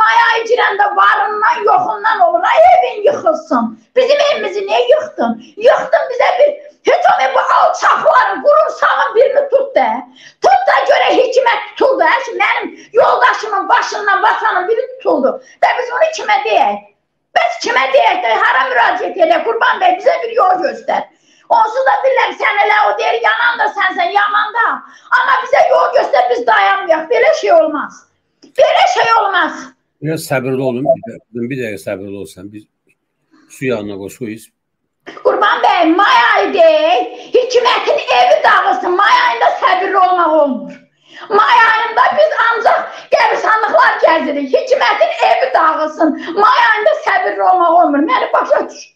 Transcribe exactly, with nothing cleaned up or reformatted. maya içirende varından yokundan olur. Ay evin yıkılsın. Bizim evimizi niye yıktın? Yıktın bize bir. Hiç onu bu alçakların kurumsağın birini tut de. Tut da göre Hikmət tutuldu. Benim yoldaşımın başından basanın biri tutuldu. De biz onu kime deyek? Biz kime deyek de hara müraciət edək? Kurban Bey bize bir yol göster. Onsuz da bilirler sen elə o der yanan da sensen yaman da. Ama bize yol göster biz dayanmayaq. Böyle şey olmaz. Böyle şey olmaz. Biraz sabırlı olun. Bir dakika sabırlı olsan. Biz su yanına koşuyuz. Kurban Bey, may ayı deyil, hikmətin evi dağılsın, may ayında səbirli olmaq olmur. May ayında biz ancaq qəbristanlıqlar gəzirik, hikmətin evi dağılsın, may ayında səbirli olmaq olmur, məni başa düşün.